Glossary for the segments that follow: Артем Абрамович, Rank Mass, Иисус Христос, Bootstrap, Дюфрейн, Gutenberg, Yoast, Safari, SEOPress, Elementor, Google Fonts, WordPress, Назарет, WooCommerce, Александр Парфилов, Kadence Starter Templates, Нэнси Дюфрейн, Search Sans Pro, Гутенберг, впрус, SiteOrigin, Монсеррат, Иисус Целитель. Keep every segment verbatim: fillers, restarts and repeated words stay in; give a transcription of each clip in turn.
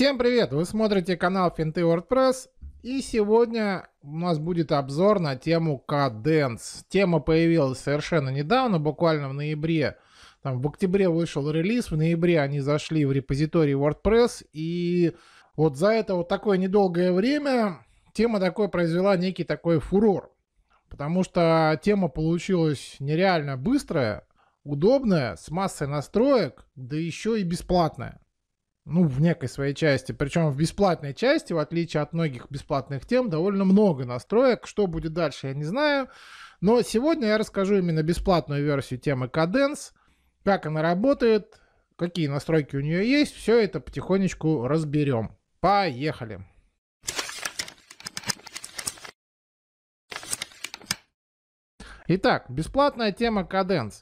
Всем привет! Вы смотрите канал Финты WordPress, и сегодня у нас будет обзор на тему Kadence. Тема появилась совершенно недавно, буквально в ноябре. Там в октябре вышел релиз, в ноябре они зашли в репозиторий WordPress, и вот за это вот такое недолгое время тема такой произвела некий такой фурор, потому что тема получилась нереально быстрая, удобная, с массой настроек, да еще и бесплатная. Ну, в некой своей части. Причем в бесплатной части, в отличие от многих бесплатных тем, довольно много настроек. Что будет дальше, я не знаю. Но сегодня я расскажу именно бесплатную версию темы Kadence, как она работает, какие настройки у нее есть. Все это потихонечку разберем. Поехали! Итак, бесплатная тема Kadence.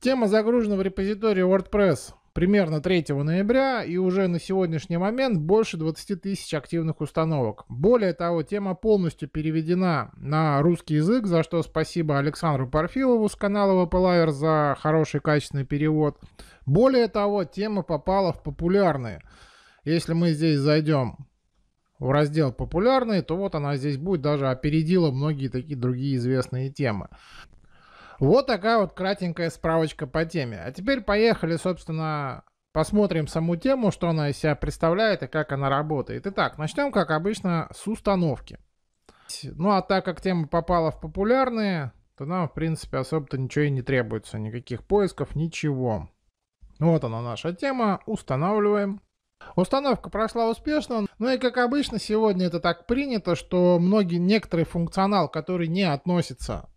Тема загружена в репозитории WordPress примерно третьего ноября, и уже на сегодняшний момент больше двадцати тысяч активных установок. Более того, тема полностью переведена на русский язык, за что спасибо Александру Парфилову с канала вэ пэ рус за хороший качественный перевод. Более того, тема попала в популярные. Если мы здесь зайдем в раздел «Популярные», то вот она здесь будет, даже опередила многие такие другие известные темы. Вот такая вот кратенькая справочка по теме. А теперь поехали, собственно, посмотрим саму тему, что она из себя представляет и как она работает. Итак, начнем, как обычно, с установки. Ну, а так как тема попала в популярные, то нам, в принципе, особо-то ничего и не требуется. Никаких поисков, ничего. Вот она, наша тема. Устанавливаем. Установка прошла успешно, ну и как обычно сегодня это так принято, что многие, некоторый функционал, который не относится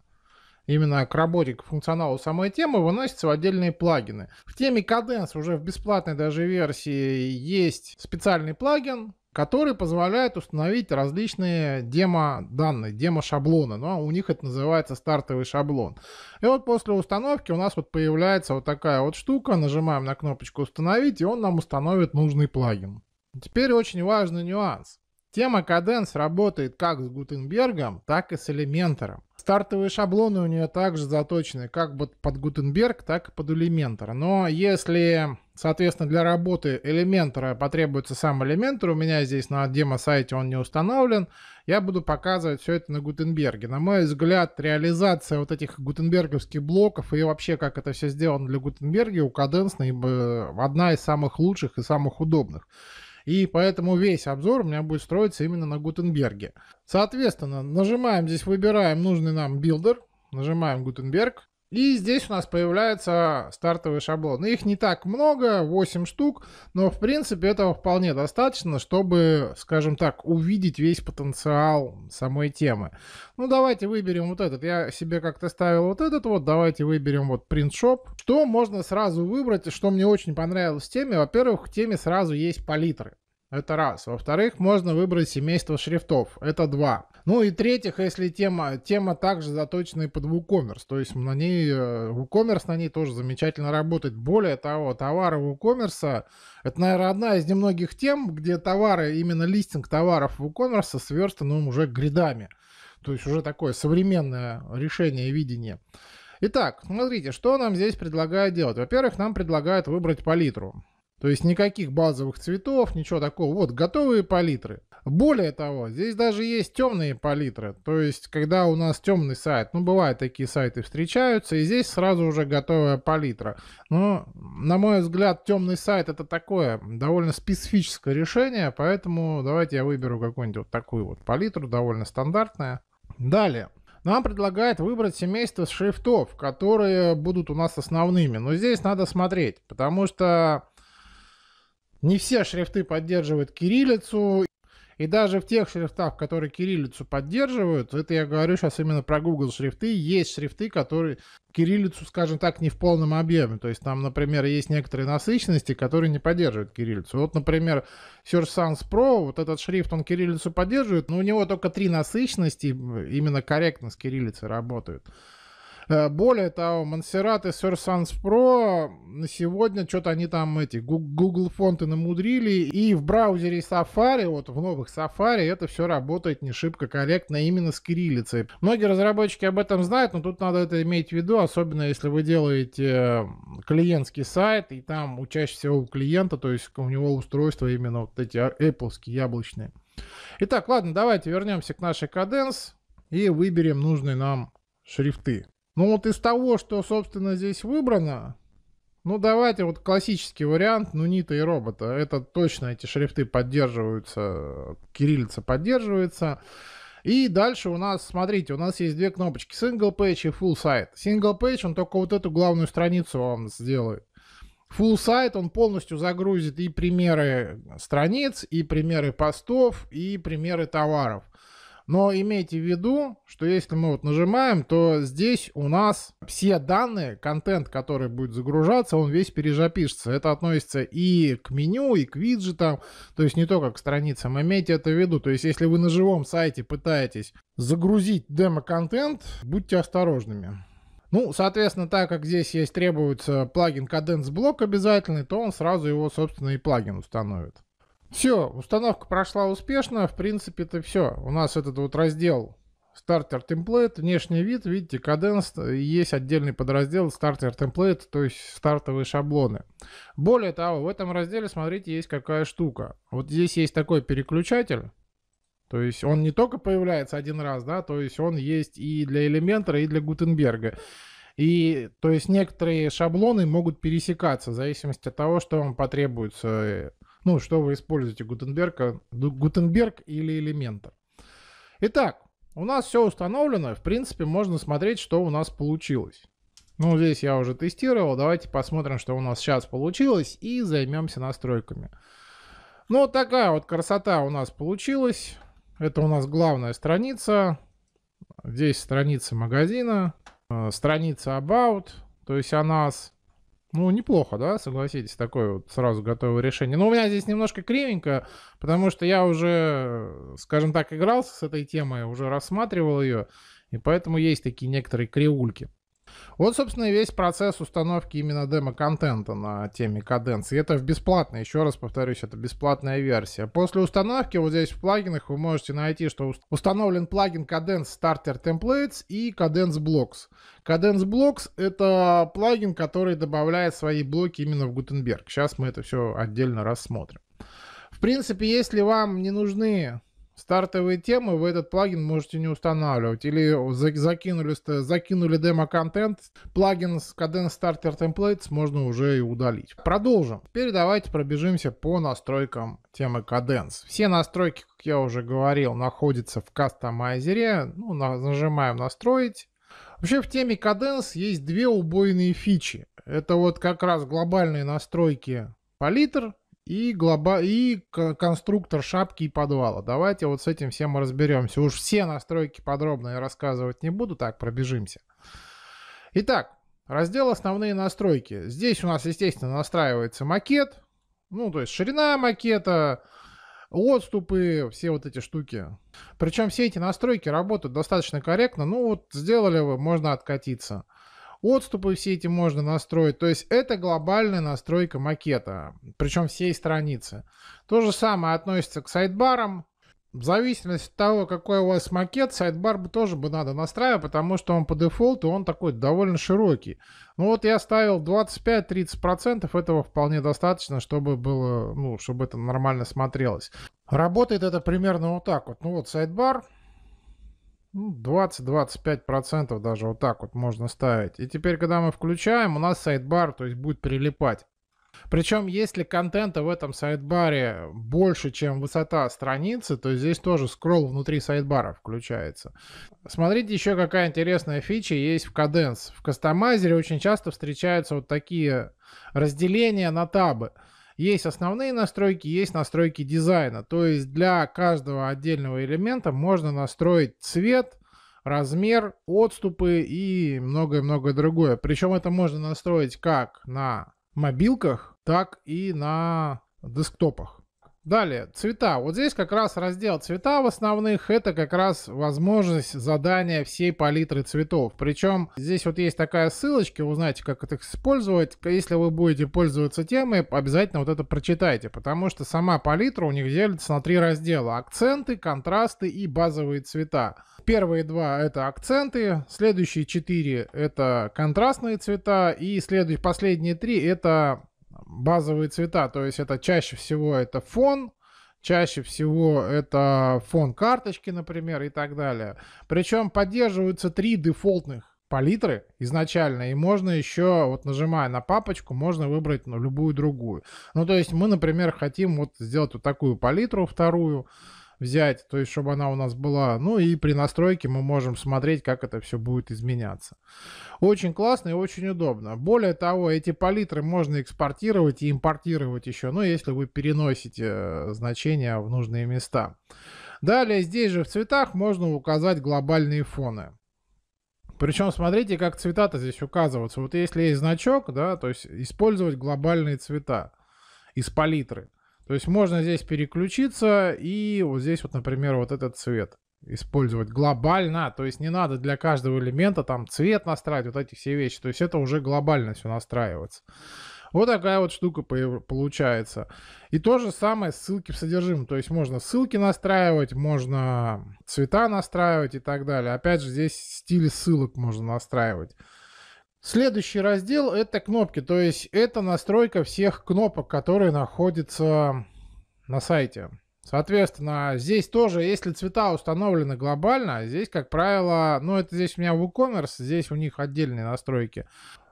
именно к работе, к функционалу самой темы, выносится в отдельные плагины. В теме Kadence уже в бесплатной даже версии есть специальный плагин, который позволяет установить различные демо-данные, демо-шаблоны. Но у них это называется стартовый шаблон. И вот после установки у нас вот появляется вот такая вот штука. Нажимаем на кнопочку «Установить», и он нам установит нужный плагин. Теперь очень важный нюанс. Тема Kadence работает как с Гутенбергом, так и с Elementor. Стартовые шаблоны у нее также заточены как под Гутенберг, так и под Elementor. Но если, соответственно, для работы Elementor потребуется сам Elementor, у меня здесь на демо-сайте он не установлен, я буду показывать все это на Гутенберге. На мой взгляд, реализация вот этих гутенберговских блоков и вообще, как это все сделано для Гутенберга, у Kadence одна из самых лучших и самых удобных. И поэтому весь обзор у меня будет строиться именно на Гутенберге. Соответственно, нажимаем здесь, выбираем нужный нам билдер, нажимаем Гутенберг. И здесь у нас появляются стартовые шаблоны. Их не так много, восемь штук, но в принципе этого вполне достаточно, чтобы, скажем так, увидеть весь потенциал самой темы. Ну давайте выберем вот этот. Я себе как-то ставил вот этот вот. Давайте выберем вот Print Shop. Что можно сразу выбрать и что мне очень понравилось в теме? Во-первых, в теме сразу есть палитры. Это раз. Во-вторых, можно выбрать семейство шрифтов. Это два. Ну и третьих, если тема, тема также заточена и под WooCommerce. То есть на ней, WooCommerce на ней тоже замечательно работает. Более того, товары WooCommerce — это, наверное, одна из немногих тем, где товары, именно листинг товаров WooCommerce сверстан уже гридами. То есть уже такое современное решение и видение. Итак, смотрите, что нам здесь предлагают делать. Во-первых, нам предлагают выбрать палитру. То есть никаких базовых цветов, ничего такого. Вот готовые палитры. Более того, здесь даже есть темные палитры. То есть когда у нас темный сайт, ну бывают такие сайты, встречаются, и здесь сразу уже готовая палитра. Но, на мой взгляд, темный сайт — это такое довольно специфическое решение, поэтому давайте я выберу какую-нибудь вот такую вот палитру, довольно стандартная. Далее. Нам предлагают выбрать семейство шрифтов, которые будут у нас основными. Но здесь надо смотреть, потому что не все шрифты поддерживают кириллицу, и даже в тех шрифтах, которые кириллицу поддерживают, это я говорю сейчас именно про Google шрифты, есть шрифты, которые кириллицу, скажем так, не в полном объеме. То есть там, например, есть некоторые насыщенности, которые не поддерживают кириллицу. Вот, например, Search Sans Pro, вот этот шрифт, он кириллицу поддерживает, но у него только три насыщенности, именно корректно с кириллицей работают. Более того, Монсеррат и Search Sans Pro на сегодня что-то они там эти Google фонты намудрили, и в браузере Safari, вот в новых Safari, это все работает не шибко корректно именно с кириллицей. Многие разработчики об этом знают, но тут надо это иметь в виду, особенно если вы делаете клиентский сайт, и там чаще всего у клиента, то есть у него устройства именно вот эти Apple-ские, яблочные. Итак, ладно, давайте вернемся к нашей Kadence и выберем нужные нам шрифты. Ну вот из того, что, собственно, здесь выбрано, ну давайте вот классический вариант, ну Нита и Робота. Это точно эти шрифты поддерживаются, кириллица поддерживается. И дальше у нас, смотрите, у нас есть две кнопочки, Single Page и Full Site. Single Page, он только вот эту главную страницу вам сделает. Full Site, он полностью загрузит и примеры страниц, и примеры постов, и примеры товаров. Но имейте в виду, что если мы вот нажимаем, то здесь у нас все данные, контент, который будет загружаться, он весь пережапишется. Это относится и к меню, и к виджетам, то есть не только к страницам. Имейте это в виду. То есть если вы на живом сайте пытаетесь загрузить демо-контент, будьте осторожными. Ну, соответственно, так как здесь есть требуется плагин Kadence Block обязательный, то он сразу его, собственно, и плагин установит. Все, установка прошла успешно. В принципе, это все. У нас этот вот раздел Starter Template, внешний вид, видите, Kadence, есть отдельный подраздел Starter Template, то есть стартовые шаблоны. Более того, в этом разделе, смотрите, есть какая штука. Вот здесь есть такой переключатель. То есть он не только появляется один раз, да, то есть он есть и для Elementor, и для Гутенберга. И, то есть некоторые шаблоны могут пересекаться в зависимости от того, что вам потребуется, ну, что вы используете, Гутенберг, Гутенберг или Elementor. Итак, у нас все установлено, в принципе, можно смотреть, что у нас получилось. Ну, здесь я уже тестировал, давайте посмотрим, что у нас сейчас получилось, и займемся настройками. Ну, вот такая вот красота у нас получилась. Это у нас главная страница, здесь страница магазина, э, страница About, то есть о нас, ну неплохо, да, согласитесь, такое вот сразу готовое решение. Но у меня здесь немножко кривенько, потому что я уже, скажем так, игрался с этой темой, уже рассматривал ее, и поэтому есть такие некоторые кривульки. Вот, собственно, и весь процесс установки именно демо-контента на теме Kadence. И это в бесплатной, еще раз повторюсь, это бесплатная версия. После установки вот здесь в плагинах вы можете найти, что установлен плагин Kadence Starter Templates и Kadence Blocks. Kadence Blocks — это плагин, который добавляет свои блоки именно в Gutenberg. Сейчас мы это все отдельно рассмотрим. В принципе, если вам не нужны стартовые темы, вы этот плагин можете не устанавливать. Или закинули, закинули демо-контент, плагин с Kadence Starter Templates можно уже и удалить. Продолжим. Теперь давайте пробежимся по настройкам темы Kadence. Все настройки, как я уже говорил, находятся в кастомайзере. Ну, нажимаем «Настроить». Вообще в теме Kadence есть две убойные фичи. Это вот как раз глобальные настройки палитр И, глоба... и конструктор шапки и подвала. Давайте вот с этим всем разберемся. Уж все настройки подробно я рассказывать не буду, так пробежимся. Итак, раздел «Основные настройки». Здесь у нас, естественно, настраивается макет. Ну, то есть ширина макета, отступы, все вот эти штуки. Причем все эти настройки работают достаточно корректно. Ну, вот сделали вы, можно откатиться. Отступы все эти можно настроить, то есть это глобальная настройка макета, причем всей страницы. То же самое относится к сайдбарам. В зависимости от того, какой у вас макет, сайдбар бы тоже бы надо настраивать, потому что он по дефолту, он такой довольно широкий. Ну вот я ставил двадцать пять — тридцать процентов, этого вполне достаточно, чтобы было, ну, чтобы это нормально смотрелось. Работает это примерно вот так вот. Ну вот сайдбар. двадцать — двадцать пять процентов даже вот так вот можно ставить. И теперь, когда мы включаем, у нас сайдбар, то есть будет прилипать. Причем, если контента в этом сайдбаре больше, чем высота страницы, то здесь тоже скролл внутри сайдбара включается. Смотрите, еще какая интересная фича есть в Kadence. В кастомайзере очень часто встречаются вот такие разделения на табы. Есть основные настройки, есть настройки дизайна. То есть для каждого отдельного элемента можно настроить цвет, размер, отступы и многое-многое другое. Причем это можно настроить как на мобилках, так и на десктопах. Далее, цвета. Вот здесь как раз раздел цвета в основных. Это как раз возможность задания всей палитры цветов. Причем здесь вот есть такая ссылочка, вы узнаете, как это использовать. Если вы будете пользоваться темой, обязательно вот это прочитайте, потому что сама палитра у них делится на три раздела. Акценты, контрасты и базовые цвета. Первые два — это акценты, следующие четыре — это контрастные цвета, и следующие, последние три — это базовые цвета, то есть это чаще всего это фон, чаще всего это фон карточки, например, и так далее. Причем поддерживаются три дефолтных палитры изначально, и можно еще, вот нажимая на папочку, можно выбрать ну, любую другую. Ну, то есть мы, например, хотим вот сделать вот такую палитру, вторую взять, то есть чтобы она у нас была, ну и при настройке мы можем смотреть, как это все будет изменяться. Очень классно и очень удобно. Более того, эти палитры можно экспортировать и импортировать еще, ну если вы переносите значения в нужные места. Далее здесь же в цветах можно указать глобальные фоны. Причем смотрите, как цвета-то здесь указываются. Вот если есть значок, да, то есть использовать глобальные цвета из палитры. То есть можно здесь переключиться и вот здесь вот, например, вот этот цвет использовать глобально. То есть не надо для каждого элемента там цвет настраивать, вот эти все вещи. То есть это уже глобально все настраивается. Вот такая вот штука получается. И то же самое ссылки в содержимом. То есть можно ссылки настраивать, можно цвета настраивать и так далее. Опять же здесь стиль ссылок можно настраивать. Следующий раздел — это кнопки, то есть это настройка всех кнопок, которые находятся на сайте. Соответственно, здесь тоже, если цвета установлены глобально, здесь, как правило, ну это здесь у меня WooCommerce, здесь у них отдельные настройки.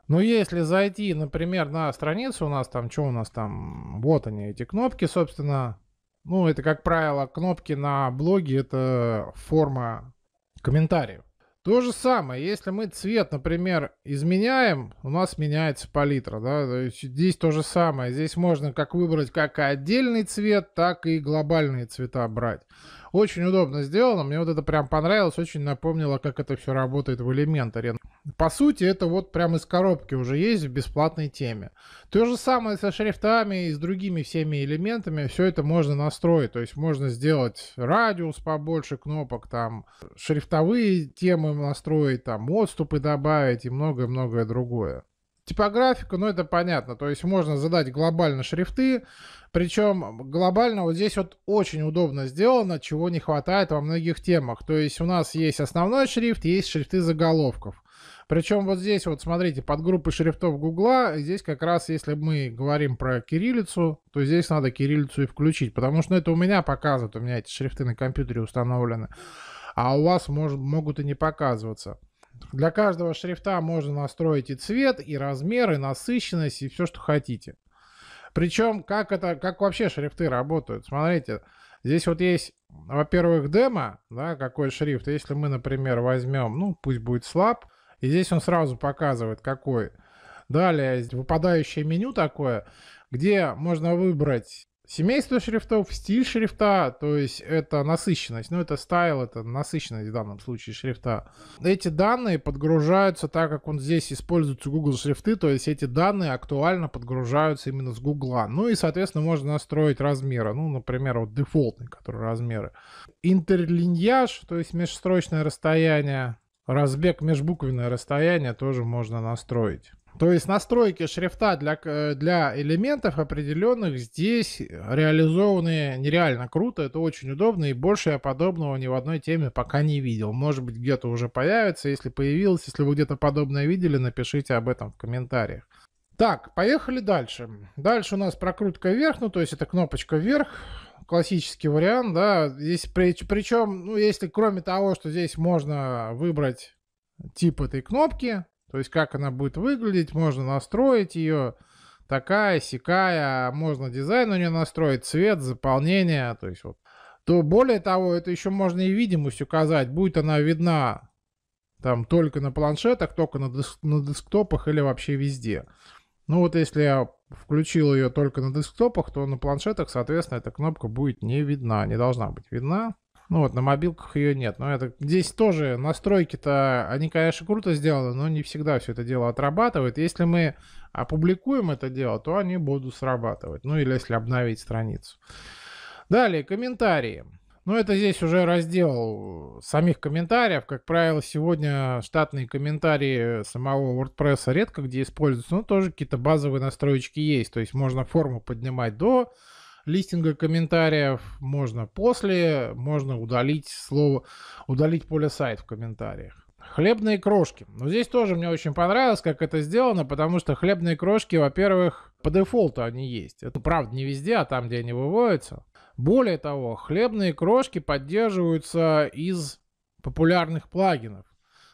Но если зайти, например, на страницу у нас там, что у нас там, вот они, эти кнопки, собственно, ну это, как правило, кнопки на блоге, это форма комментариев. То же самое, если мы цвет, например, изменяем, у нас меняется палитра, да, то есть здесь то же самое, здесь можно как выбрать как отдельный цвет, так и глобальные цвета брать. Очень удобно сделано, мне вот это прям понравилось, очень напомнило, как это все работает в Elementor. По сути, это вот прямо из коробки уже есть в бесплатной теме. То же самое со шрифтами и с другими всеми элементами, все это можно настроить, то есть можно сделать радиус побольше кнопок, там шрифтовые темы настроить, там отступы добавить и многое-многое другое. Типографика, ну это понятно, то есть можно задать глобально шрифты, причем глобально вот здесь вот очень удобно сделано, чего не хватает во многих темах. То есть у нас есть основной шрифт, есть шрифты заголовков. Причем вот здесь вот, смотрите, подгруппы шрифтов Гугла, здесь как раз, если мы говорим про кириллицу, то здесь надо кириллицу и включить, потому что ну, это у меня показывают, у меня эти шрифты на компьютере установлены, а у вас может, могут и не показываться. Для каждого шрифта можно настроить и цвет, и размер, и насыщенность, и все, что хотите. Причем, как это, как вообще шрифты работают? Смотрите, здесь вот есть, во-первых, демо, да, какой шрифт. Если мы, например, возьмем, ну, пусть будет слаб, и здесь он сразу показывает, какой. Далее, выпадающее меню такое, где можно выбрать семейство шрифтов, стиль шрифта, то есть это насыщенность, ну это style, это насыщенность в данном случае шрифта. Эти данные подгружаются, так как он здесь используется Google шрифты, то есть эти данные актуально подгружаются именно с Google. Ну и, соответственно, можно настроить размеры, ну, например, вот дефолтные, которые размеры. Интерлиньяж, то есть межстрочное расстояние, разбег, межбуквенное расстояние тоже можно настроить. То есть настройки шрифта для, для элементов определенных здесь реализованы нереально круто, это очень удобно, и больше я подобного ни в одной теме пока не видел. Может быть, где-то уже появится, если появилось, если вы где-то подобное видели, напишите об этом в комментариях. Так, поехали дальше. Дальше у нас прокрутка вверх, ну то есть это кнопочка вверх, классический вариант, да, здесь при, причем, ну если кроме того, что здесь можно выбрать тип этой кнопки, то есть как она будет выглядеть, можно настроить ее, такая, сякая, можно дизайн у нее настроить, цвет, заполнение, то есть вот. То более того, это еще можно и видимость указать, будет она видна там только на планшетах, только на, деск на десктопах или вообще везде. Ну вот если я включил ее только на десктопах, то на планшетах, соответственно, эта кнопка будет не видна, не должна быть видна. Ну вот, на мобилках ее нет. Но это здесь тоже настройки-то, они, конечно, круто сделаны, но не всегда все это дело отрабатывает. Если мы опубликуем это дело, то они будут срабатывать. Ну или если обновить страницу. Далее, комментарии. Ну, это здесь уже раздел самих комментариев. Как правило, сегодня штатные комментарии самого WordPress редко где используются, но тоже какие-то базовые настроечки есть. То есть можно форму поднимать до листинга комментариев, можно после, можно удалить слово, удалить поле сайт в комментариях. Хлебные крошки. Но здесь тоже мне очень понравилось, как это сделано, потому что хлебные крошки, во-первых, по дефолту они есть. Это, правда, не везде, а там, где они выводятся. Более того, хлебные крошки поддерживаются из популярных плагинов.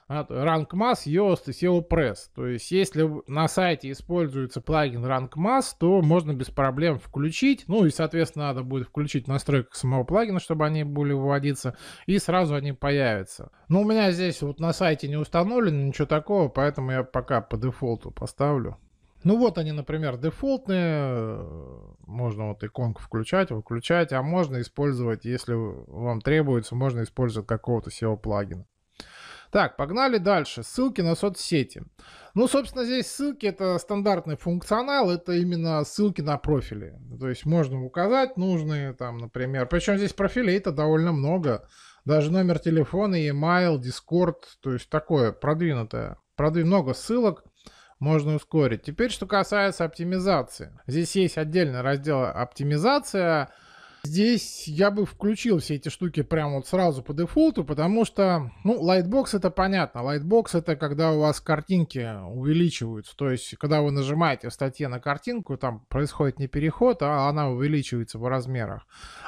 Rank Mass, Yoast и SEOPress. То есть, если на сайте используется плагин Rank Mass, то можно без проблем включить. Ну и, соответственно, надо будет включить в настройках самого плагина, чтобы они были выводиться. И сразу они появятся. Но у меня здесь вот на сайте не установлено ничего такого, поэтому я пока по дефолту поставлю. Ну вот они, например, дефолтные. Можно вот иконку включать, выключать. А можно использовать, если вам требуется, можно использовать какого-то сео-плагина. Так, погнали дальше. Ссылки на соцсети. Ну, собственно, здесь ссылки — это стандартный функционал, это именно ссылки на профили. То есть можно указать нужные там, например. Причем здесь профилей-то довольно много. Даже номер телефона, e-mail, Discord. То есть такое продвинутое. Продвин... Много ссылок. Можно ускорить. Теперь, что касается оптимизации. Здесь есть отдельный раздел «Оптимизация». Здесь я бы включил все эти штуки прямо вот сразу по дефолту, потому что, ну, лайтбокс — это понятно. Лайтбокс — это когда у вас картинки увеличиваются. То есть, когда вы нажимаете в статье на картинку, там происходит не переход, а она увеличивается в размерах.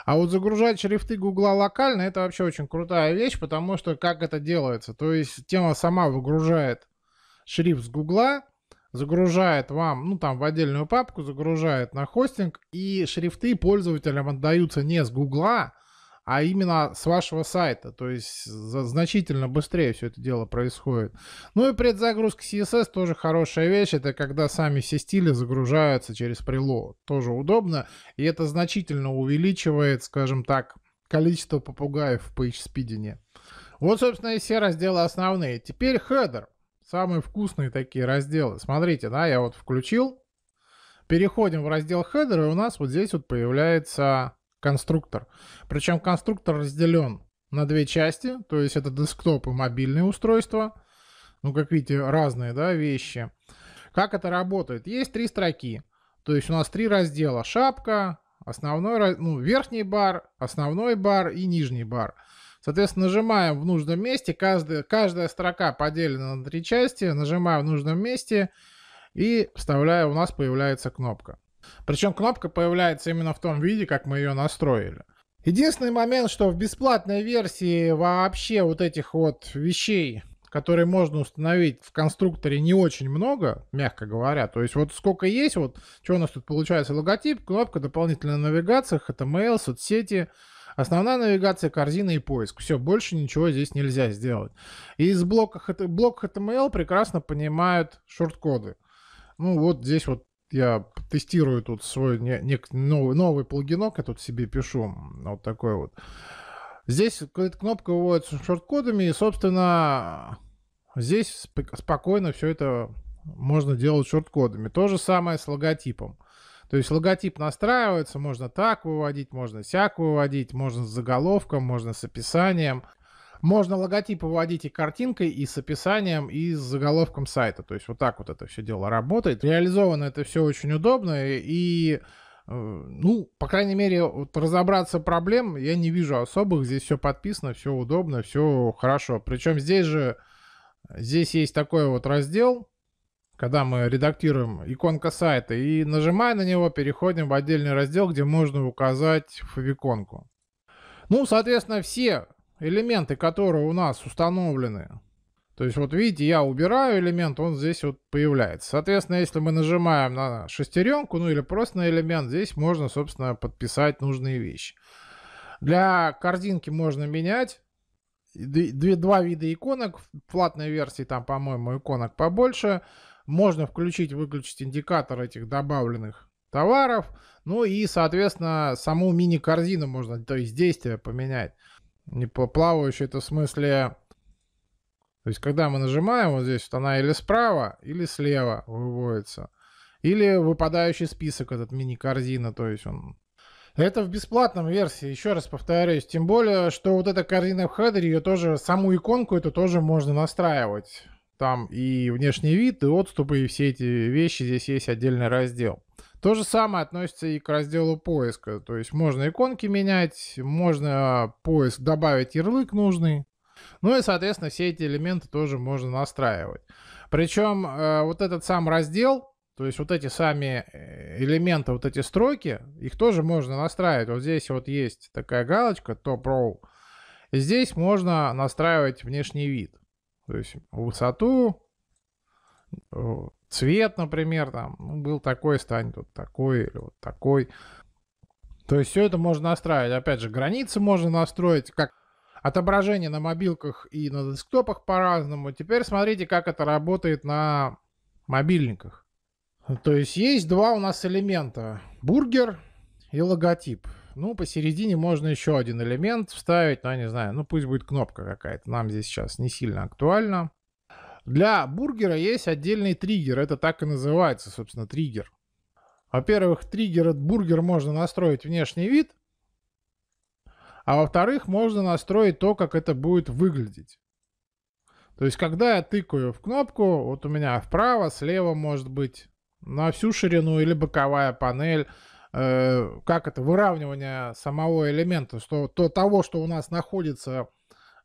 А вот загружать шрифты Гугла локально — это вообще очень крутая вещь, потому что как это делается? То есть, тема сама выгружает шрифт с Гугла, загружает вам, ну там в отдельную папку, загружает на хостинг, и шрифты пользователям отдаются не с Гугла, а именно с вашего сайта. То есть значительно быстрее все это дело происходит. Ну и предзагрузка си эс эс тоже хорошая вещь. Это когда сами все стили загружаются через прилоуд. Тоже удобно. И это значительно увеличивает, скажем так, количество попугаев в PageSpeed. Вот, собственно, и все разделы основные. Теперь хедер. Самые вкусные такие разделы. Смотрите, да, я вот включил. Переходим в раздел хедер, и у нас вот здесь вот появляется конструктор. Причем конструктор разделен на две части. То есть это десктоп и мобильные устройства. Ну, как видите, разные, да, вещи. Как это работает? Есть три строки. То есть у нас три раздела. Шапка, основной, ну, верхний бар, основной бар и нижний бар. Соответственно, нажимаем в нужном месте, каждая, каждая строка поделена на три части, нажимаем в нужном месте и вставляю, у нас появляется кнопка. Причем кнопка появляется именно в том виде, как мы ее настроили. Единственный момент, что в бесплатной версии вообще вот этих вот вещей, которые можно установить в конструкторе, не очень много, мягко говоря. То есть вот сколько есть, вот что у нас тут получается, логотип, кнопка, дополнительная навигация, эйч ти эм эл, соцсети. Основная навигация, корзина и поиск. Все, больше ничего здесь нельзя сделать. И из блока блок эйч ти эм эл прекрасно понимают шорткоды. Ну вот здесь вот я тестирую тут свой не, не, новый, новый плагинок, я тут себе пишу. Вот такой вот. Здесь кнопка выводится шорткодами, и, собственно, здесь спокойно все это можно делать шорткодами. То же самое с логотипом. То есть логотип настраивается, можно так выводить, можно сяк выводить, можно с заголовком, можно с описанием. Можно логотип выводить и картинкой, и с описанием, и с заголовком сайта. То есть вот так вот это все дело работает. Реализовано это все очень удобно. И, ну, по крайней мере, вот разобраться проблем я не вижу особых. Здесь все подписано, все удобно, все хорошо. Причем здесь же, здесь есть такой вот раздел, когда мы редактируем иконка сайта, и, нажимая на него, переходим в отдельный раздел, где можно указать иконку. Ну, соответственно, все элементы, которые у нас установлены, то есть вот видите, я убираю элемент, он здесь вот появляется. Соответственно, если мы нажимаем на шестеренку, ну или просто на элемент, здесь можно, собственно, подписать нужные вещи. Для корзинки можно менять. Два вида иконок. В платной версии там, по-моему, иконок побольше. Можно включить-выключить индикатор этих добавленных товаров. Ну и, соответственно, саму мини-корзину можно, то есть действие поменять. Не плавающее, это в смысле... То есть, когда мы нажимаем, вот здесь вот она или справа, или слева выводится. Или выпадающий список, этот мини-корзина, то есть он... Это в бесплатном версии, еще раз повторюсь. Тем более, что вот эта корзина в хедере, ее тоже, саму иконку эту тоже можно настраивать. Там и внешний вид, и отступы, и все эти вещи. Здесь есть отдельный раздел. То же самое относится и к разделу поиска. То есть можно иконки менять, можно поиск добавить ярлык нужный. Ну и, соответственно, все эти элементы тоже можно настраивать. Причем э, вот этот сам раздел, то есть вот эти сами элементы, вот эти строки, их тоже можно настраивать. Вот здесь вот есть такая галочка Top Row. Здесь можно настраивать внешний вид. То есть высоту, цвет, например, там, ну, был такой, станет вот такой или вот такой. То есть все это можно настраивать. Опять же, границы можно настроить, как отображение на мобилках и на десктопах по-разному. Теперь смотрите, как это работает на мобильниках. То есть есть два у нас элемента. Бургер и логотип. Ну, посередине можно еще один элемент вставить, но я не знаю, ну пусть будет кнопка какая-то, нам здесь сейчас не сильно актуально. Для бургера есть отдельный триггер, это так и называется, собственно, триггер. Во-первых, триггер от бургера можно настроить внешний вид, а во-вторых, можно настроить то, как это будет выглядеть. То есть, когда я тыкаю в кнопку, вот у меня вправо, слева может быть, на всю ширину или боковая панель, как это, выравнивание самого элемента, что, то, того, что у нас находится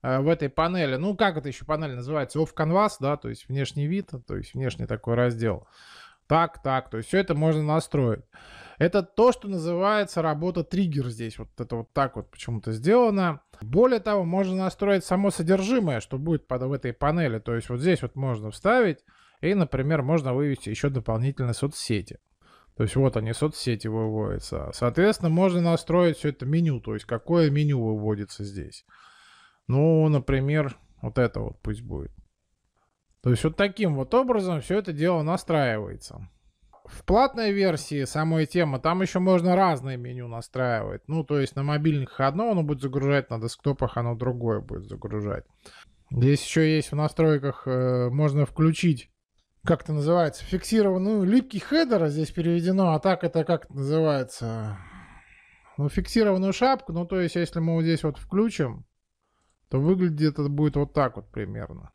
в этой панели. Ну, как это еще панель называется? Off-canvas, да, то есть внешний вид, то есть внешний такой раздел. Так, так, то есть все это можно настроить. Это то, что называется работа триггер здесь. Вот это вот так вот почему-то сделано. Более того, можно настроить само содержимое, что будет под, в этой панели. То есть вот здесь вот можно вставить и, например, можно вывести еще дополнительные соцсети. То есть вот они, соцсети выводятся. Соответственно, можно настроить все это меню. То есть какое меню выводится здесь. Ну, например, вот это вот пусть будет. То есть вот таким вот образом все это дело настраивается. В платной версии самой темы там еще можно разные меню настраивать. Ну, то есть на мобильниках одно оно будет загружать, на десктопах оно другое будет загружать. Здесь еще есть в настройках, э, можно включить, как это называется, фиксированный, ну, липкий хедер здесь переведено, а так это как это называется, ну, фиксированную шапку, ну, то есть, если мы вот здесь вот включим, то выглядит это будет вот так вот примерно.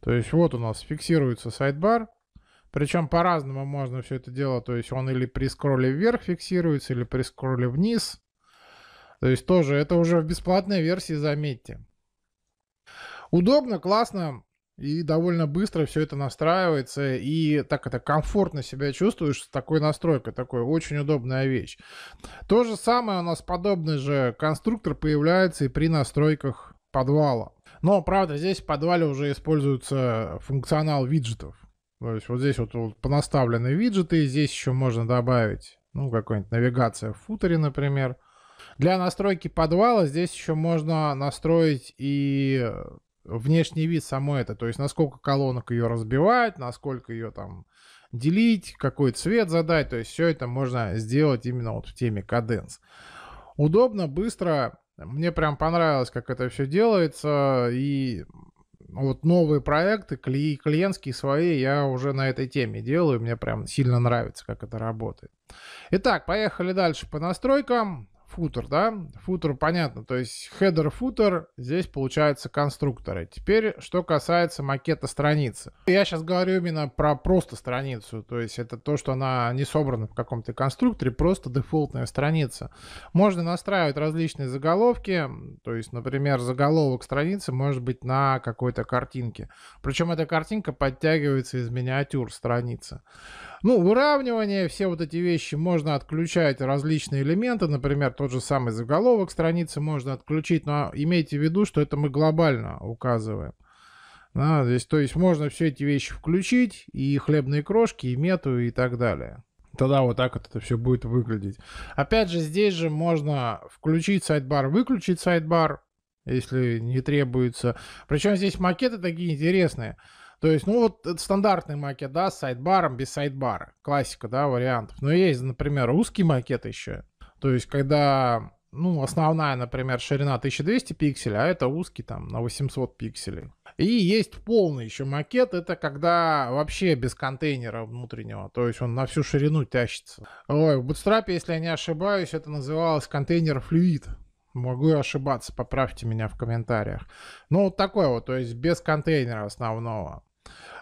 То есть, вот у нас фиксируется сайдбар, причем по-разному можно все это дело, то есть, он или при скролле вверх фиксируется, или при скролле вниз, то есть, тоже, это уже в бесплатной версии, заметьте. Удобно, классно. И довольно быстро все это настраивается, и так это комфортно себя чувствуешь с такой настройкой, такой очень удобная вещь. То же самое у нас подобный же конструктор появляется и при настройках подвала. Но, правда, здесь в подвале уже используется функционал виджетов. То есть вот здесь вот, вот понаставлены виджеты, здесь еще можно добавить, ну, какая-нибудь навигация в футере, например. Для настройки подвала здесь еще можно настроить и внешний вид само это, то есть насколько колонок ее разбивать, насколько ее там делить, какой цвет задать, то есть все это можно сделать именно вот в теме Kadence. Удобно, быстро, мне прям понравилось, как это все делается, и вот новые проекты, клиентские свои, я уже на этой теме делаю, мне прям сильно нравится, как это работает. Итак, поехали дальше по настройкам. Футер, да? Футер, понятно, то есть хедер, футер, здесь получаются конструкторы. Теперь, что касается макета страницы. Я сейчас говорю именно про просто страницу, то есть это то, что она не собрана в каком-то конструкторе, просто дефолтная страница. Можно настраивать различные заголовки, то есть, например, заголовок страницы может быть на какой-то картинке. Причем эта картинка подтягивается из миниатюр страницы. Ну, выравнивание, все вот эти вещи можно отключать, различные элементы, например, тот же самый заголовок страницы можно отключить, но имейте в виду, что это мы глобально указываем. Да, здесь, то есть можно все эти вещи включить, и хлебные крошки, и мету, и так далее. Тогда вот так вот это все будет выглядеть. Опять же, здесь же можно включить сайдбар, выключить сайдбар, если не требуется. Причем здесь макеты такие интересные. То есть, ну вот это стандартный макет, да, с сайдбаром, без сайдбара. Классика, да, вариантов. Но есть, например, узкий макет еще. То есть, когда, ну, основная, например, ширина тысяча двести пикселей, а это узкий там на восемьсот пикселей. И есть полный еще макет, это когда вообще без контейнера внутреннего, то есть он на всю ширину тащится. Ой, в Bootstrap, если я не ошибаюсь, это называлось контейнер флюид. Могу ошибаться, поправьте меня в комментариях. Ну, вот такой вот, то есть без контейнера основного.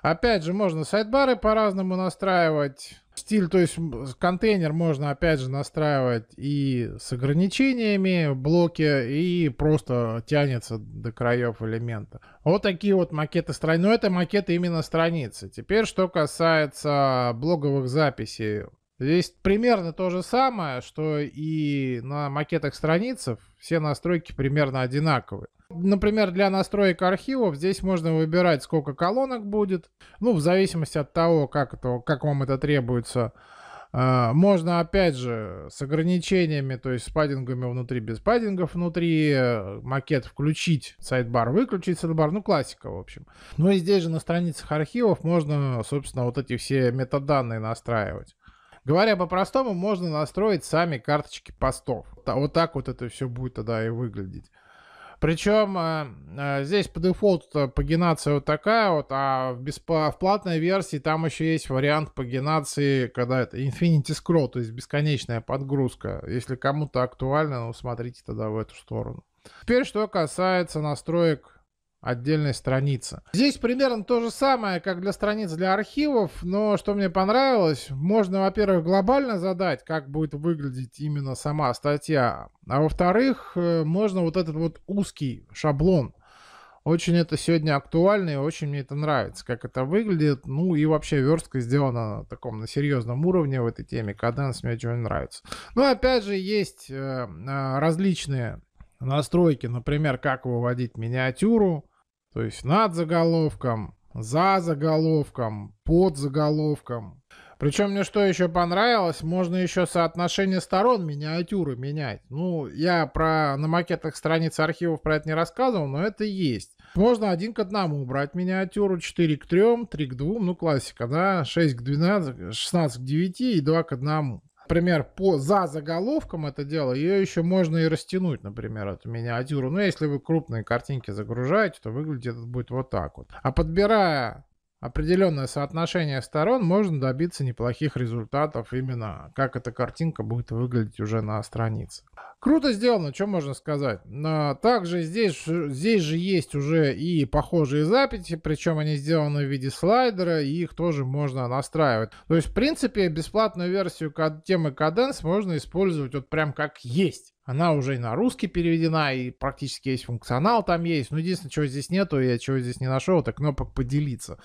Опять же, можно сайдбары по-разному настраивать. Стиль, то есть контейнер можно, опять же, настраивать и с ограничениями блоки, и просто тянется до краев элемента. Вот такие вот макеты страниц. Но это макеты именно страницы. Теперь, что касается блоговых записей. Здесь примерно то же самое, что и на макетах страниц. Все настройки примерно одинаковые. Например, для настроек архивов здесь можно выбирать, сколько колонок будет. Ну, в зависимости от того, как, это, как вам это требуется. Можно, опять же, с ограничениями, то есть с паддингами внутри, без паддингов внутри, макет включить сайдбар, выключить сайдбар, ну, классика, в общем. Ну, и здесь же на страницах архивов можно, собственно, вот эти все метаданные настраивать. Говоря по-простому, можно настроить сами карточки постов. Вот так вот это все будет тогда и выглядеть. Причем здесь по дефолту пагинация вот такая вот, а в, бесп- в платной версии там еще есть вариант пагинации, когда это Infinity Scroll, то есть бесконечная подгрузка. Если кому-то актуально, ну смотрите тогда в эту сторону. Теперь что касается настроек отдельной страницы. Здесь примерно то же самое, как для страниц для архивов, но что мне понравилось, можно, во-первых, глобально задать, как будет выглядеть именно сама статья, а во-вторых, можно вот этот вот узкий шаблон. Очень это сегодня актуально и очень мне это нравится, как это выглядит. Ну и вообще верстка сделана на таком, на серьезном уровне в этой теме. Каденс мне очень нравится. Но опять же есть различные настройки, например, как выводить миниатюру. То есть над заголовком, за заголовком, под заголовком. Причем мне что еще понравилось, можно еще соотношение сторон миниатюры менять. Ну, я про на макетах страниц архивов про это не рассказывал, но это есть. Можно один к одному убрать миниатюру, четыре к трем, три к двум, ну классика, да, шесть к двенадцати, шестнадцать к девяти и два к одному. Например, по, за заголовком это дело, ее еще можно и растянуть, например, эту миниатюру. Но если вы крупные картинки загружаете, то выглядит это будет вот так вот. А подбирая определенное соотношение сторон, можно добиться неплохих результатов именно, как эта картинка будет выглядеть уже на странице. Круто сделано, что можно сказать. Но также здесь, здесь же есть уже и похожие записи, причем они сделаны в виде слайдера, и их тоже можно настраивать. То есть, в принципе, бесплатную версию темы Kadence можно использовать вот прям как есть. Она уже и на русский переведена, и практически есть функционал там есть. Но единственное, чего здесь нету, я чего здесь не нашел, это кнопок «Поделиться».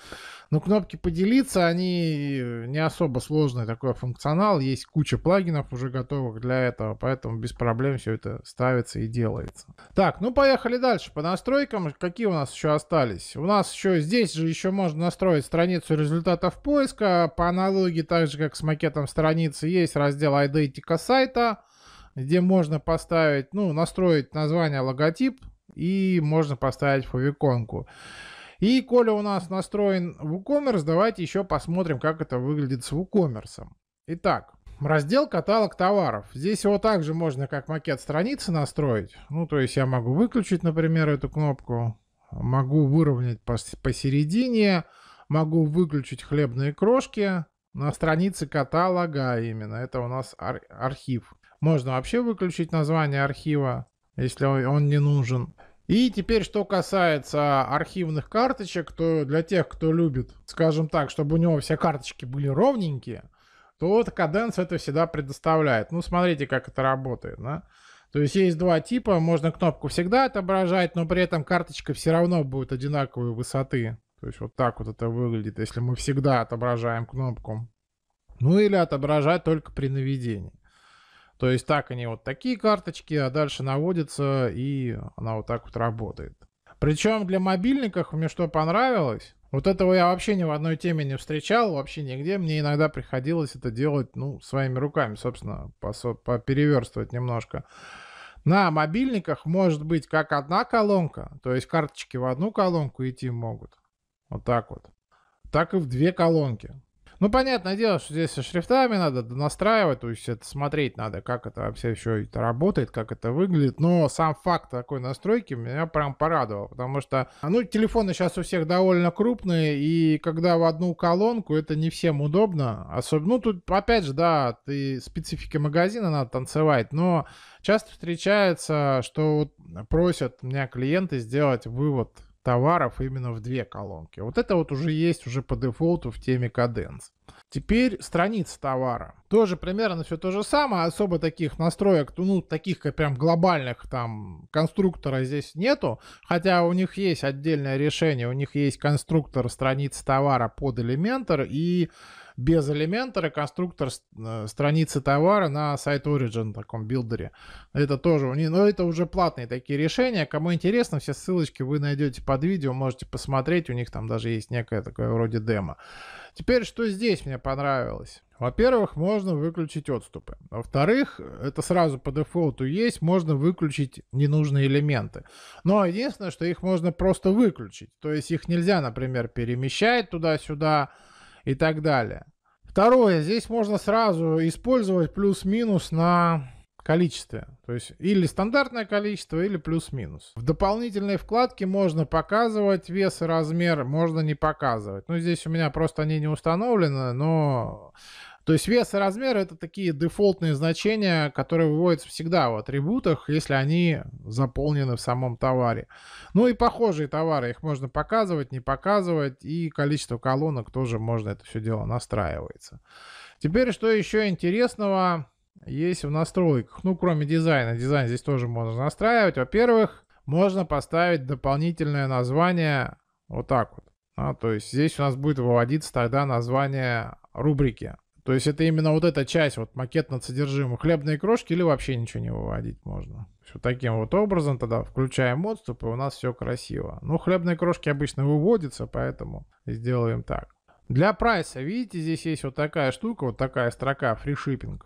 Но кнопки «Поделиться», они не особо сложный такой функционал. Есть куча плагинов уже готовых для этого, поэтому без проблем все это ставится и делается. Так, ну поехали дальше по настройкам. Какие у нас еще остались? У нас еще здесь же еще можно настроить страницу результатов поиска. По аналогии, так же как с макетом страницы, есть раздел «Айдентика сайта», где можно поставить, ну, настроить название, логотип, и можно поставить фавиконку. И, коли у нас настроен WooCommerce, давайте еще посмотрим, как это выглядит с WooCommerce. Итак, раздел «Каталог товаров». Здесь его также можно как макет страницы настроить. Ну, то есть я могу выключить, например, эту кнопку, могу выровнять пос- посередине, могу выключить хлебные крошки на странице каталога именно. Это у нас ар- архив. Можно вообще выключить название архива, если он не нужен. И теперь, что касается архивных карточек, то для тех, кто любит, скажем так, чтобы у него все карточки были ровненькие, то вот Kadence это всегда предоставляет. Ну, смотрите, как это работает, да? То есть есть два типа, можно кнопку всегда отображать, но при этом карточка все равно будет одинаковой высоты. То есть вот так вот это выглядит, если мы всегда отображаем кнопку. Ну или отображать только при наведении. То есть так они вот такие карточки, а дальше наводится, и она вот так вот работает. Причем для мобильников мне что понравилось, вот этого я вообще ни в одной теме не встречал, вообще нигде. Мне иногда приходилось это делать, ну, своими руками, собственно, попереверстывать немножко. На мобильниках может быть как одна колонка, то есть карточки в одну колонку идти могут, вот так вот, так и в две колонки. Ну, понятное дело, что здесь со шрифтами надо настраивать, то есть это смотреть надо, как это вообще еще это работает, как это выглядит. Но сам факт такой настройки меня прям порадовал, потому что, ну, телефоны сейчас у всех довольно крупные, и когда в одну колонку, это не всем удобно. Особенно, ну, тут, опять же, да, ты специфики магазина надо танцевать, но часто встречается, что вот просят меня клиенты сделать вывод товаров именно в две колонки. Вот это вот уже есть уже по дефолту в теме Kadence. Теперь страница товара. Тоже примерно все то же самое. Особо таких настроек, ну, таких как прям глобальных там конструктора здесь нету. Хотя у них есть отдельное решение. У них есть конструктор страницы товара под Elementor и без Elementor конструктор страницы товара на SiteOrigin таком билдере. Это тоже у них, но это уже платные такие решения. Кому интересно, все ссылочки вы найдете под видео, можете посмотреть. У них там даже есть некое такое вроде демо. Теперь, что здесь мне понравилось? Во-первых, можно выключить отступы. Во-вторых, это сразу по дефолту есть, можно выключить ненужные элементы. Но единственное, что их можно просто выключить. То есть их нельзя, например, перемещать туда-сюда и так далее. Второе, здесь можно сразу использовать плюс-минус на количестве. То есть или стандартное количество, или плюс-минус. В дополнительной вкладке можно показывать вес и размер, можно не показывать. Ну, здесь у меня просто они не установлены, но... То есть вес и размер — это такие дефолтные значения, которые выводятся всегда в атрибутах, если они заполнены в самом товаре. Ну и похожие товары, их можно показывать, не показывать, и количество колонок тоже можно, это все дело настраивается. Теперь, что еще интересного есть в настройках? Ну, кроме дизайна. Дизайн здесь тоже можно настраивать. Во-первых, можно поставить дополнительное название вот так вот. А, то есть здесь у нас будет выводиться тогда название рубрики. То есть это именно вот эта часть, вот макет над содержимым, хлебные крошки, или вообще ничего не выводить можно. Все таким вот образом тогда включаем отступ, и у нас все красиво. Ну, хлебные крошки обычно выводятся, поэтому сделаем так. Для прайса, видите, здесь есть вот такая штука, вот такая строка, free shipping.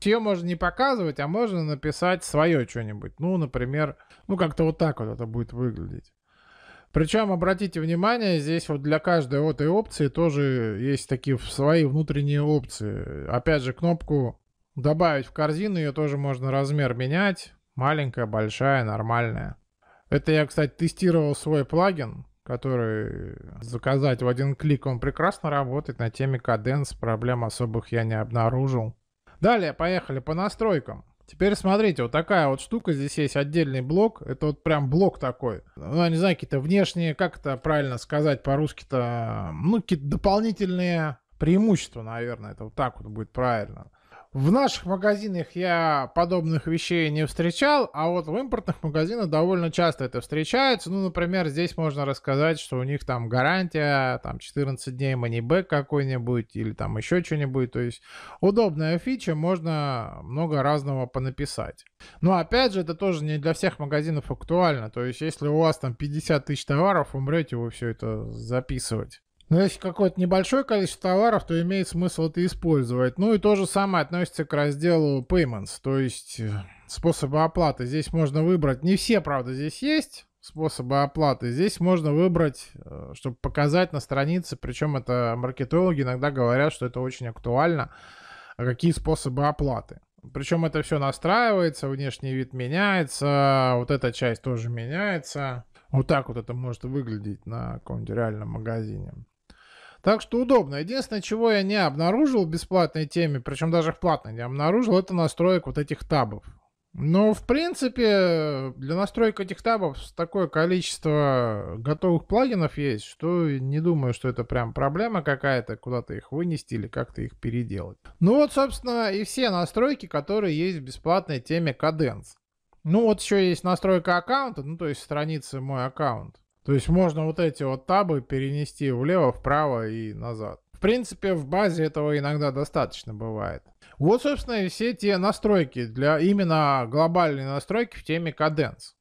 Ее можно не показывать, а можно написать свое что-нибудь. Ну, например, ну как-то вот так вот это будет выглядеть. Причем, обратите внимание, здесь вот для каждой вот этой опции тоже есть такие свои внутренние опции. Опять же, кнопку «Добавить в корзину», ее тоже можно размер менять. Маленькая, большая, нормальная. Это я, кстати, тестировал свой плагин, который заказать в один клик. Он прекрасно работает на теме Kadence. Проблем особых я не обнаружил. Далее, поехали по настройкам. Теперь смотрите, вот такая вот штука, здесь есть отдельный блок, это вот прям блок такой, ну, я не знаю, какие-то внешние, как это правильно сказать по-русски-то, ну, какие-то дополнительные преимущества, наверное, это вот так вот будет правильно. В наших магазинах я подобных вещей не встречал, а вот в импортных магазинах довольно часто это встречается. Ну, например, здесь можно рассказать, что у них там гарантия, там четырнадцать дней манибэк какой-нибудь или там еще что-нибудь. То есть удобная фича, можно много разного понаписать. Но опять же, это тоже не для всех магазинов актуально. То есть если у вас там пятьдесят тысяч товаров, умрете вы все это записывать. Но если какое-то небольшое количество товаров, то имеет смысл это использовать. Ну и то же самое относится к разделу Payments, то есть способы оплаты. Здесь можно выбрать, не все, правда, здесь есть способы оплаты. Здесь можно выбрать, чтобы показать на странице, причем это маркетологи иногда говорят, что это очень актуально, какие способы оплаты. Причем это все настраивается, внешний вид меняется, вот эта часть тоже меняется. Вот так вот это может выглядеть на каком-нибудь реальном магазине. Так что удобно. Единственное, чего я не обнаружил в бесплатной теме, причем даже в платной не обнаружил, это настроек вот этих табов. Но, в принципе, для настроек этих табов такое количество готовых плагинов есть, что не думаю, что это прям проблема какая-то, куда-то их вынести или как-то их переделать. Ну вот, собственно, и все настройки, которые есть в бесплатной теме Kadence. Ну вот еще есть настройка аккаунта, ну то есть страницы «Мой аккаунт». То есть можно вот эти вот табы перенести влево, вправо и назад. В принципе, в базе этого иногда достаточно бывает. Вот, собственно, и все те настройки, для именно глобальной настройки в теме Kadence.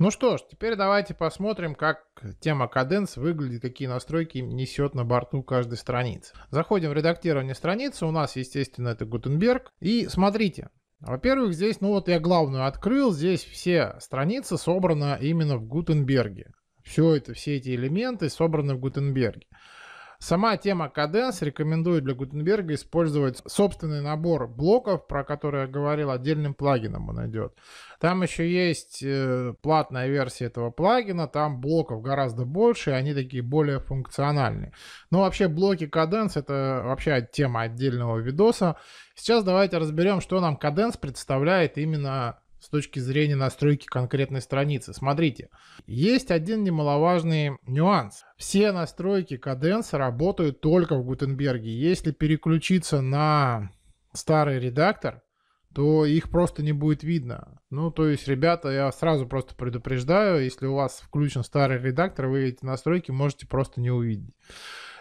Ну что ж, теперь давайте посмотрим, как тема Kadence выглядит, какие настройки несет на борту каждой страницы. Заходим в редактирование страницы, у нас, естественно, это Гутенберг. И смотрите. Во-первых, здесь, ну вот я главную открыл, здесь все страницы собраны именно в Гутенберге. Все это, все эти элементы собраны в Гутенберге. Сама тема Kadence рекомендует для Гутенберга использовать собственный набор блоков, про которые я говорил, отдельным плагином он идет. Там еще есть платная версия этого плагина, там блоков гораздо больше, и они такие более функциональные. Но вообще блоки Kadence — это вообще тема отдельного видоса. Сейчас давайте разберем, что нам Kadence представляет именно с точки зрения настройки конкретной страницы. Смотрите, есть один немаловажный нюанс. Все настройки Kadence работают только в Гутенберге. Если переключиться на старый редактор, то их просто не будет видно. Ну, то есть, ребята, я сразу просто предупреждаю, если у вас включен старый редактор, вы эти настройки можете просто не увидеть.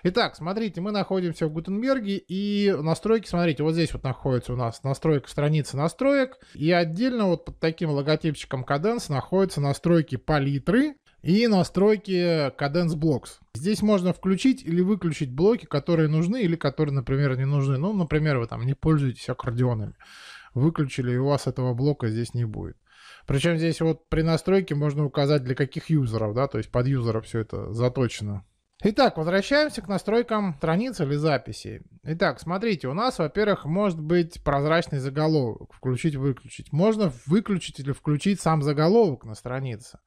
Итак, смотрите, мы находимся в Гутенберге, и настройки, смотрите, вот здесь вот находится у нас настройка страницы настроек, и отдельно вот под таким логотипчиком Kadence находятся настройки палитры и настройки Kadence Blocks. Здесь можно включить или выключить блоки, которые нужны или которые, например, не нужны. Ну, например, вы там не пользуетесь аккордеонами. Выключили, и у вас этого блока здесь не будет. Причем здесь вот при настройке можно указать, для каких юзеров, да, то есть под юзера все это заточено. Итак, возвращаемся к настройкам страниц или записи. Итак, смотрите, у нас, во-первых, может быть прозрачный заголовок, включить-выключить. Можно выключить или включить сам заголовок на странице.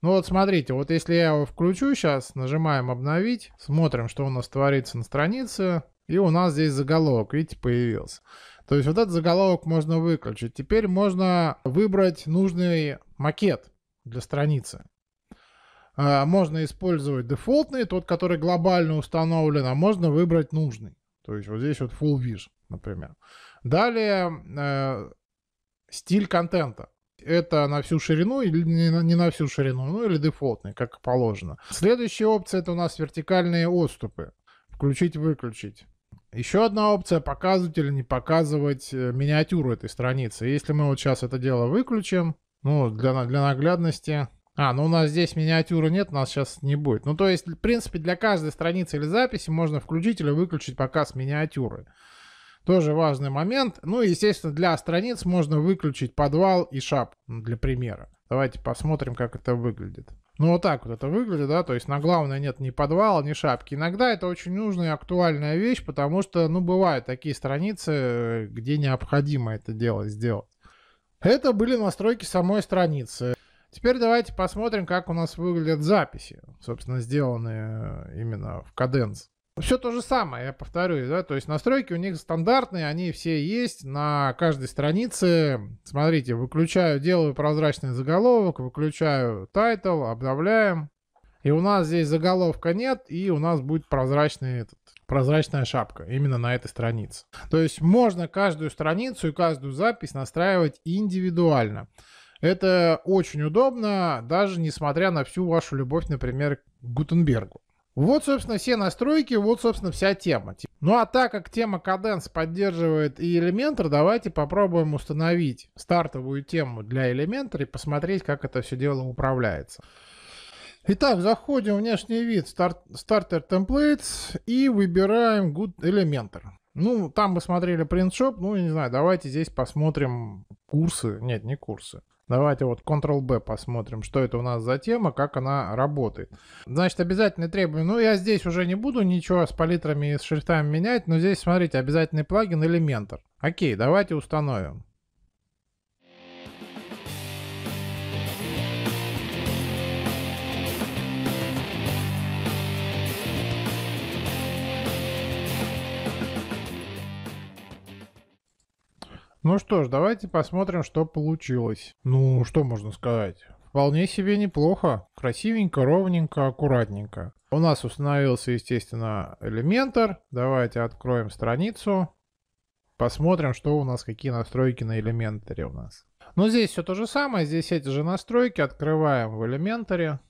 Ну вот смотрите, вот если я его включу сейчас, нажимаем «Обновить», смотрим, что у нас творится на странице, и у нас здесь заголовок, видите, появился. То есть вот этот заголовок можно выключить. Теперь можно выбрать нужный макет для страницы. Можно использовать дефолтный, тот, который глобально установлен, а можно выбрать нужный. То есть вот здесь вот Full Vision, например. Далее э, стиль контента. Это на всю ширину или не на всю ширину, ну или дефолтный, как положено. Следующая опция — это у нас вертикальные отступы. Включить-выключить. Еще одна опция — показывать или не показывать миниатюру этой страницы. Если мы вот сейчас это дело выключим, ну для, для наглядности... А, ну у нас здесь миниатюры нет, у нас сейчас не будет. Ну, то есть, в принципе, для каждой страницы или записи можно включить или выключить показ миниатюры. Тоже важный момент. Ну, естественно, для страниц можно выключить подвал и шап, для примера. Давайте посмотрим, как это выглядит. Ну, вот так вот это выглядит, да, то есть на главное нет ни подвала, ни шапки. Иногда это очень нужная и актуальная вещь, потому что, ну, бывают такие страницы, где необходимо это дело сделать. Это были настройки самой страницы. Теперь давайте посмотрим, как у нас выглядят записи, собственно, сделанные именно в Kadence. Все то же самое, я повторю, да, то есть настройки у них стандартные, они все есть на каждой странице. Смотрите, выключаю, делаю прозрачный заголовок, выключаю тайтл, обновляем. И у нас здесь заголовка нет, и у нас будет прозрачный этот, прозрачная шапка именно на этой странице. То есть можно каждую страницу и каждую запись настраивать индивидуально. Это очень удобно, даже несмотря на всю вашу любовь, например, к Гутенбергу. Вот, собственно, все настройки, вот, собственно, вся тема. Ну а так как тема Kadence поддерживает и Elementor, давайте попробуем установить стартовую тему для Elementor и посмотреть, как это все дело управляется. Итак, заходим в внешний вид Start, Starter Templates и выбираем Good Elementor. Ну, там мы смотрели принтшоп, ну, не знаю, давайте здесь посмотрим курсы, нет, не курсы. Давайте вот контрол бэ посмотрим, что это у нас за тема, как она работает. Значит, обязательные требования. Ну, я здесь уже не буду ничего с палитрами и с шрифтами менять, но здесь, смотрите, обязательный плагин Elementor. Окей, давайте установим. Ну что ж, давайте посмотрим, что получилось. Ну, что можно сказать? Вполне себе неплохо. Красивенько, ровненько, аккуратненько. У нас установился, естественно, Elementor. Давайте откроем страницу. Посмотрим, что у нас, какие настройки на Elementor у нас. Ну, здесь все то же самое. Здесь эти же настройки. Открываем в Elementor.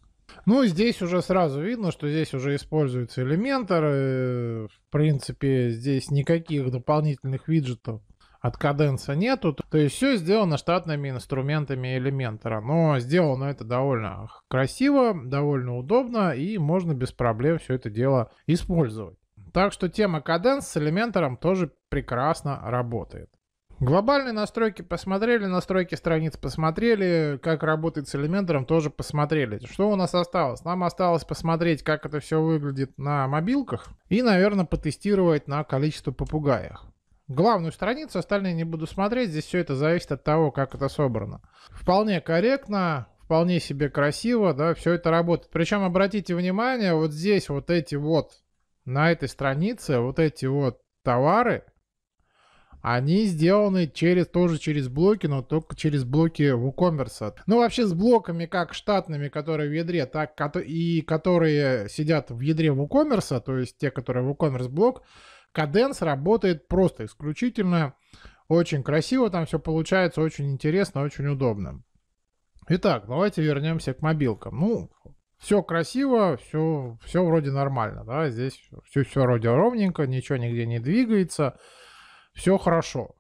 Ну, здесь уже сразу видно, что здесь уже используется Elementor. В принципе, здесь никаких дополнительных виджетов от Kadence нету, то есть все сделано штатными инструментами Elementor, но сделано это довольно красиво, довольно удобно, и можно без проблем все это дело использовать. Так что тема Kadence с Elementor тоже прекрасно работает. Глобальные настройки посмотрели, настройки страниц посмотрели, как работает с Elementor тоже посмотрели. Что у нас осталось? Нам осталось посмотреть, как это все выглядит на мобилках и, наверное, потестировать на количество попугаев. Главную страницу остальные не буду смотреть, здесь все это зависит от того, как это собрано. Вполне корректно, вполне себе красиво, да, все это работает. Причем обратите внимание, вот здесь вот эти вот, на этой странице, вот эти вот товары, они сделаны через, тоже через блоки, но только через блоки WooCommerce. Ну, вообще с блоками как штатными, которые в ядре, так и которые сидят в ядре WooCommerce, то есть те, которые WooCommerce блок, Kadence работает просто исключительно. Очень красиво там все получается, очень интересно, очень удобно. Итак, давайте вернемся к мобилкам. Ну, все красиво, все, все вроде нормально, да, здесь все, все вроде ровненько, ничего нигде не двигается. Все хорошо.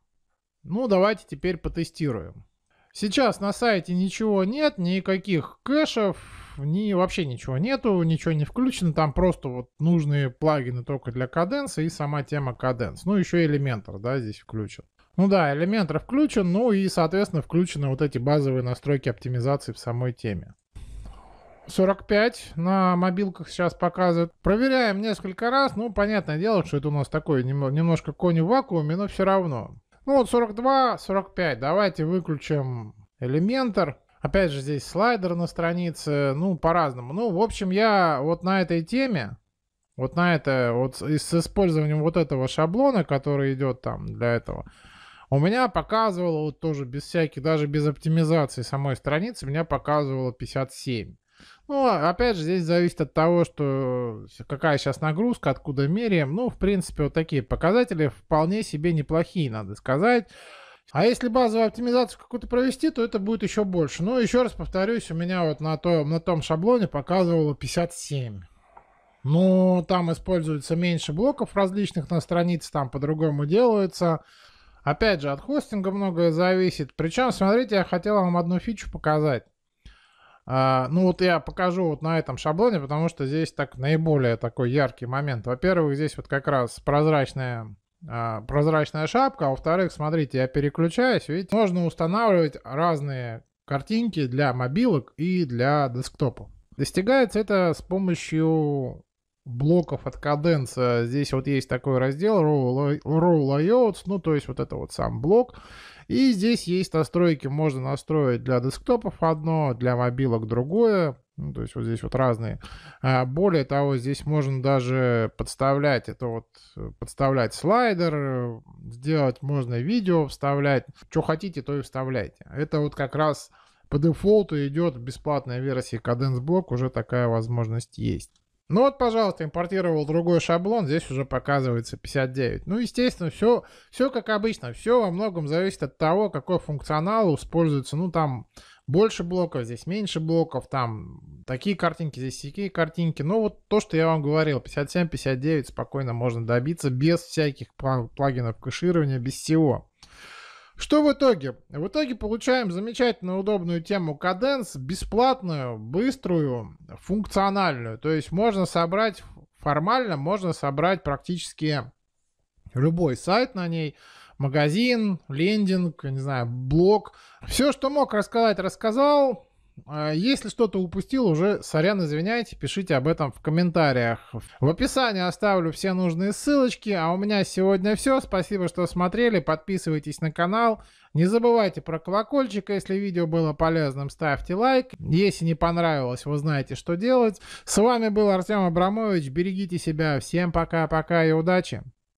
Ну, давайте теперь потестируем. Сейчас на сайте ничего нет, никаких кэшев, ни, вообще ничего нету, ничего не включено. Там просто вот нужные плагины только для Kadence и сама тема Kadence. Ну, еще Elementor, да, здесь включен. Ну да, Elementor включен, ну и, соответственно, включены вот эти базовые настройки оптимизации в самой теме. сорок пять на мобилках сейчас показывают. Проверяем несколько раз. Ну, понятное дело, что это у нас такое немножко конь в вакууме, но все равно. Ну, вот сорок два, сорок пять. Давайте выключим Elementor. Опять же, здесь слайдер на странице. Ну, по-разному. Ну, в общем, я вот на этой теме, вот на это, вот с использованием вот этого шаблона, который идет там для этого, у меня показывало вот тоже без всяких, даже без оптимизации самой страницы, меня показывало пятьдесят семь. Ну, опять же, здесь зависит от того, что какая сейчас нагрузка, откуда меряем. Ну, в принципе, вот такие показатели вполне себе неплохие, надо сказать. А если базовую оптимизацию какую-то провести, то это будет еще больше. Ну, еще раз повторюсь, у меня вот на том, на том шаблоне показывало пятьдесят семь. Ну, там используется меньше блоков различных на странице, там по-другому делается. Опять же, от хостинга многое зависит. Причем, смотрите, я хотел вам одну фичу показать. Uh, ну вот я покажу вот на этом шаблоне, потому что здесь так наиболее такой яркий момент. Во-первых, здесь вот как раз прозрачная, uh, прозрачная шапка. А во-вторых, смотрите, я переключаюсь. Видите, можно устанавливать разные картинки для мобилок и для десктопа. Достигается это с помощью блоков от Kadence. Здесь вот есть такой раздел Row Layouts, ну то есть вот это вот сам блок. И здесь есть настройки, можно настроить для десктопов одно, для мобилок другое. Ну, то есть вот здесь вот разные. Более того, здесь можно даже подставлять, это вот, подставлять слайдер, сделать можно видео, вставлять. Что хотите, то и вставляйте. Это вот как раз по дефолту идет бесплатная версия Kadence блок, уже такая возможность есть. Ну вот, пожалуйста, импортировал другой шаблон, здесь уже показывается пятьдесят девять. Ну, естественно, все, все как обычно, все во многом зависит от того, какой функционал используется. Ну, там больше блоков, здесь меньше блоков, там такие картинки, здесь такие картинки. Ну, вот то, что я вам говорил, пятьдесят семь, пятьдесят девять спокойно можно добиться без всяких плагинов кэширования, без всего. Что в итоге? В итоге получаем замечательно удобную тему Kadence, бесплатную, быструю, функциональную. То есть можно собрать формально, можно собрать практически любой сайт на ней. Магазин, лендинг, не знаю, блог. Все, что мог рассказать, рассказал. Если что-то упустил, уже сорян, извиняйте, пишите об этом в комментариях. В описании оставлю все нужные ссылочки. А у меня сегодня все. Спасибо, что смотрели. Подписывайтесь на канал. Не забывайте про колокольчик. Если видео было полезным, ставьте лайк. Если не понравилось, вы знаете, что делать. С вами был Артем Абрамович. Берегите себя. Всем пока-пока и удачи.